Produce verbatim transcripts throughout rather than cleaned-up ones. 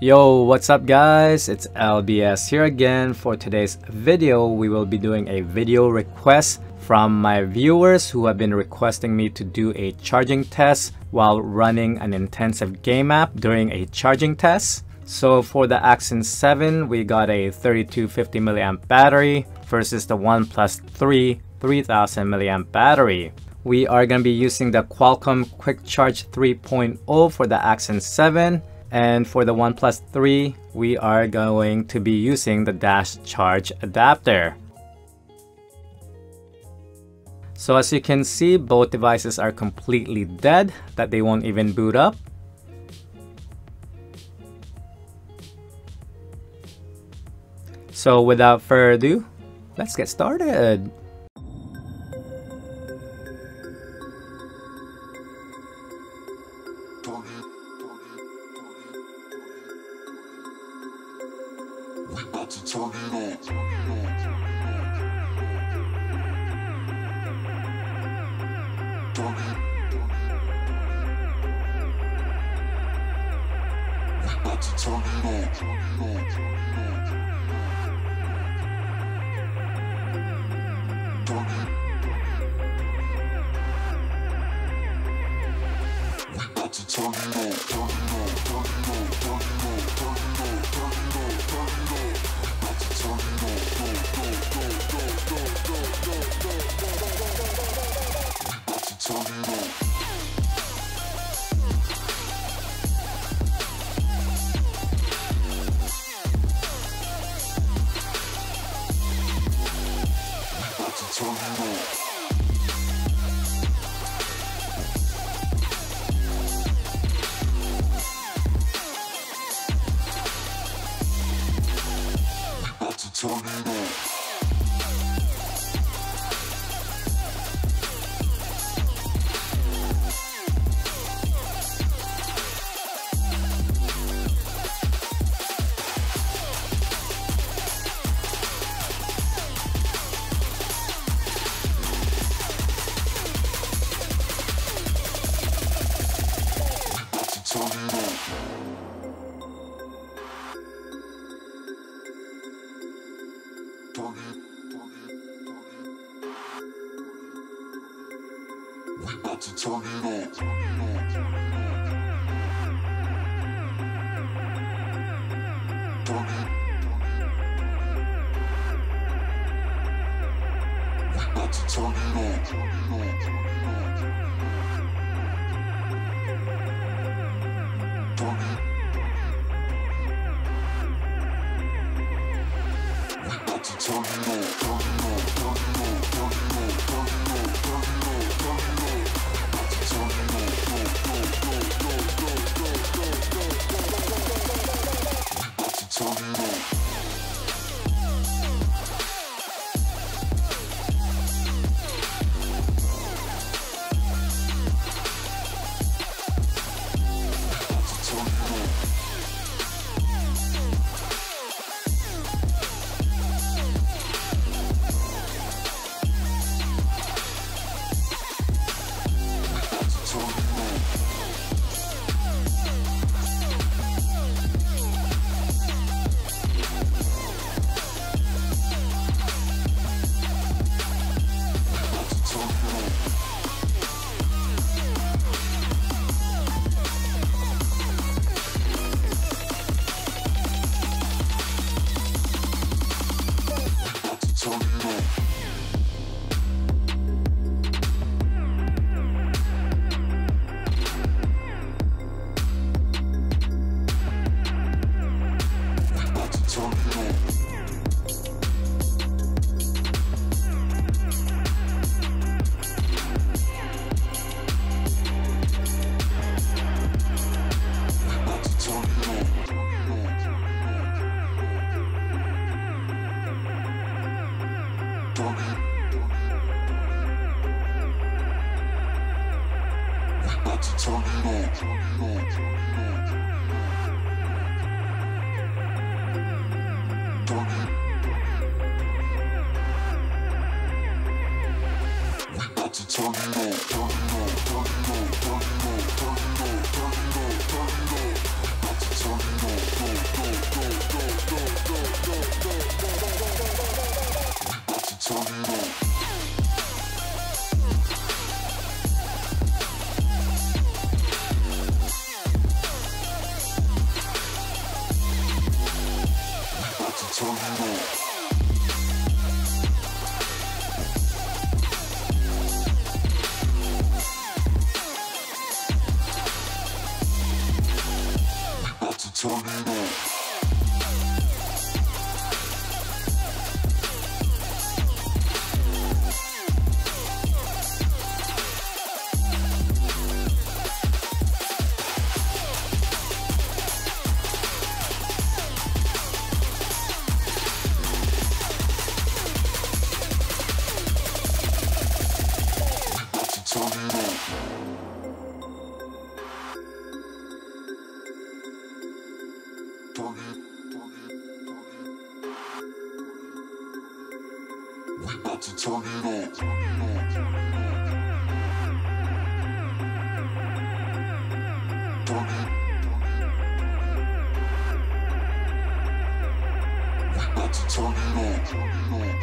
Yo, what's up guys, it's L B S here again. For today's video, we will be doing a video request from my viewers who have been requesting me to do a charging test while running an intensive game app during a charging test. So for the Axon seven, we got a thirty-two fifty milliamp battery versus the OnePlus three three thousand milliamp battery. We are going to be using the Qualcomm Quick Charge three point oh for the Axon seven. And for the OnePlus three, we are going to be using the Dash Charge Adapter. So as you can see, both devices are completely dead, that they won't even boot up. So without further ado, let's get started. We about to turn it on. Turn it. We about to turn it on. Turn it on. Turn it. We about to turn it on. Turn it on. Turn it on. Turn it on. Turn it on. We about to turn it on. Turn it. We about to turn it on. Turn it on. Turn it. We about to turn it on. Turn it on. Turn it on. Turn it. Turn it on, turn it on, turn it on, turn it on, turn it on, turn it on. Turn it. We about to turn it on. Turn it on. Turn it. We about to turn it on. Turn it on. Turn it on. Turn it on. Turn it on. Turn it on. We about to turn it on. turn it off. To turn it off. Turn it. We about to turn it off. Turn it. We about to turn it off. Turn it off. Turn it off.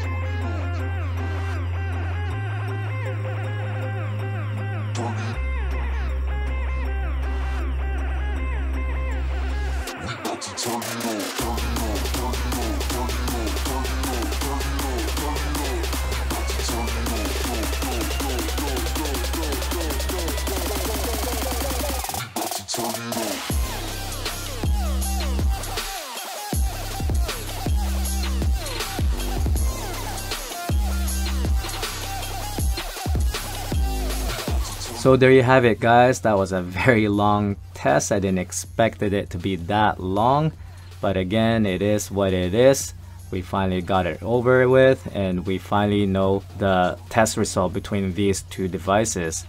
Turn it off. So there you have it, guys. That was a very long test. I didn't expect it to be that long, but again, it is what it is. We finally got it over with, and we finally know the test result between these two devices.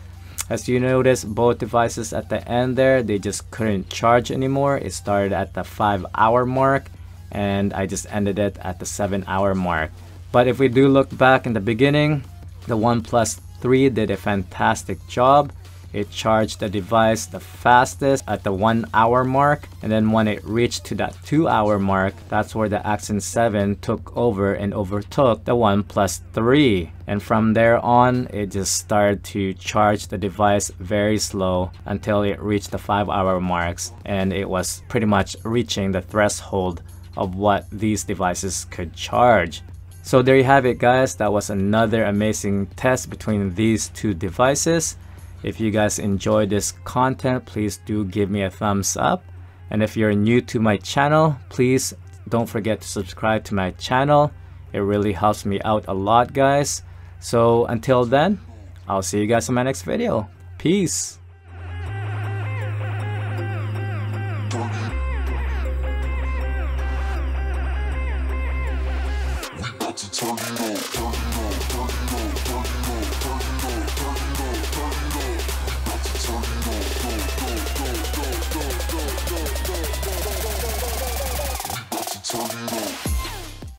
As you notice, both devices at the end there, they just couldn't charge anymore. It started at the five hour mark, and I just ended it at the seven hour mark. But if we do look back in the beginning, the OnePlus three did a fantastic job. It charged the device the fastest at the one hour mark, and then when it reached to that two hour mark, that's where the Axon seven took over and overtook the OnePlus three. And from there on, it just started to charge the device very slow until it reached the five hour marks, and it was pretty much reaching the threshold of what these devices could charge. So there you have it, guys. That was another amazing test between these two devices. If you guys enjoyed this content, please do give me a thumbs up. And if you're new to my channel, please don't forget to subscribe to my channel. It really helps me out a lot, guys. So until then, I'll see you guys in my next video. Peace. Turn it off.